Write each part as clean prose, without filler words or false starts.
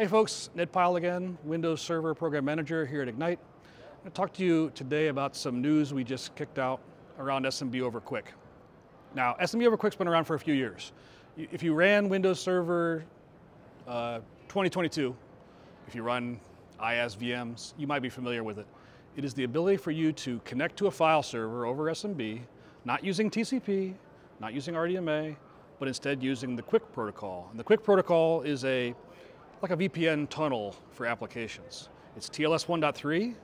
Hey folks, Ned Pyle again, Windows Server Program Manager here at Ignite. I'm going to talk to you today about some news we just kicked out around SMB over QUIC. Now, SMB over QUIC's been around for a few years. If you ran Windows Server 2022, if you run IaaS VMs, you might be familiar with it. It is the ability for you to connect to a file server over SMB, not using TCP, not using RDMA, but instead using the QUIC protocol. And the QUIC protocol is like a VPN tunnel for applications. It's TLS 1.3.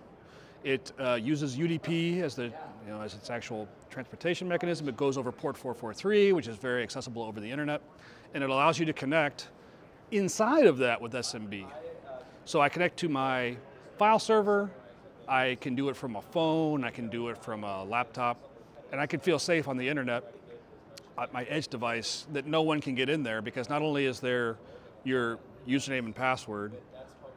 It uses UDP as as its actual transportation mechanism. It goes over port 443, which is very accessible over the internet, and it allows you to connect inside of that with SMB. So I connect to my file server. I can do it from a phone. I can do it from a laptop, and I can feel safe on the internet at my edge device that no one can get in there, because not only is there your username and password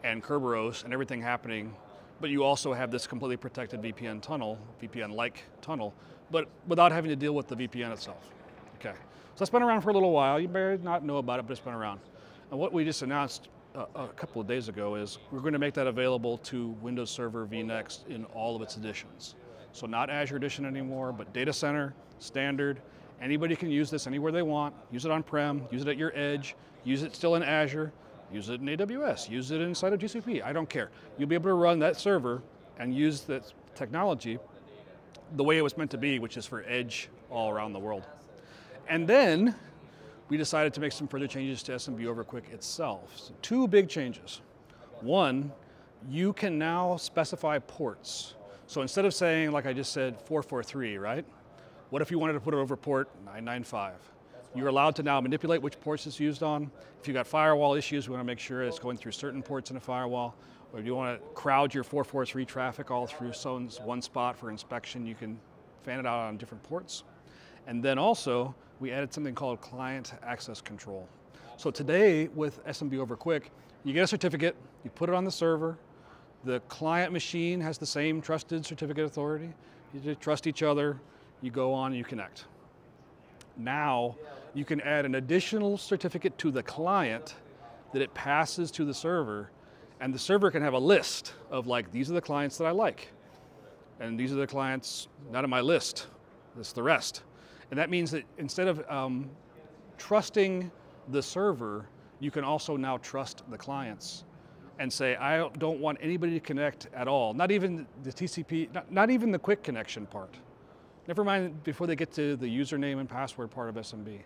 and Kerberos and everything happening, but you also have this completely protected VPN tunnel, VPN-like tunnel, but without having to deal with the VPN itself. Okay, so it's been around for a little while. You may not know about it, but it's been around. And what we just announced a couple of days ago is we're going to make that available to Windows Server vNext in all of its editions. So not Azure Edition anymore, but Data Center, Standard. Anybody can use this anywhere they want. Use it on-prem, use it at your edge, use it still in Azure, use it in AWS, use it inside of GCP, I don't care. You'll be able to run that server and use that technology the way it was meant to be, which is for edge all around the world. And then we decided to make some further changes to SMB over QUIC itself. So two big changes. One, you can now specify ports. So instead of saying, like I just said, 443, right? What if you wanted to put it over port 995? You're allowed to now manipulate which ports it's used on. If you've got firewall issues, we want to make sure it's going through certain ports in a firewall. Or if you want to crowd your 443 traffic all through one spot for inspection, you can fan it out on different ports. And then also, we added something called client access control. So today, with SMB over QUIC, you get a certificate, you put it on the server, the client machine has the same trusted certificate authority, you trust each other, you go on and you connect. Now, you can add an additional certificate to the client that it passes to the server, and the server can have a list of, like, these are the clients that I like, and these are the clients not on my list, it's the rest. And that means that instead of trusting the server, you can also now trust the clients and say, I don't want anybody to connect at all, not even the TCP, not even the QUIC connection part. Never mind before they get to the username and password part of SMB.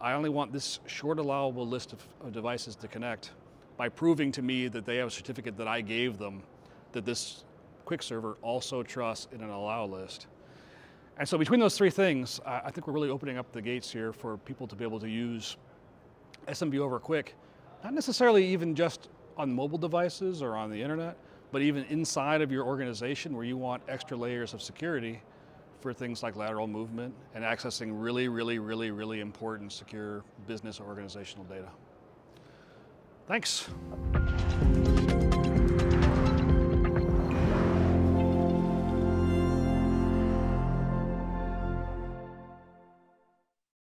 I only want this short allowable list of devices to connect by proving to me that they have a certificate that I gave them that this QUIC server also trusts in an allow list. And so between those three things, I think we're really opening up the gates here for people to be able to use SMB over QUIC, not necessarily even just on mobile devices or on the internet, but even inside of your organization where you want extra layers of security for things like lateral movement and accessing really, really, really, really important secure business or organizational data. Thanks.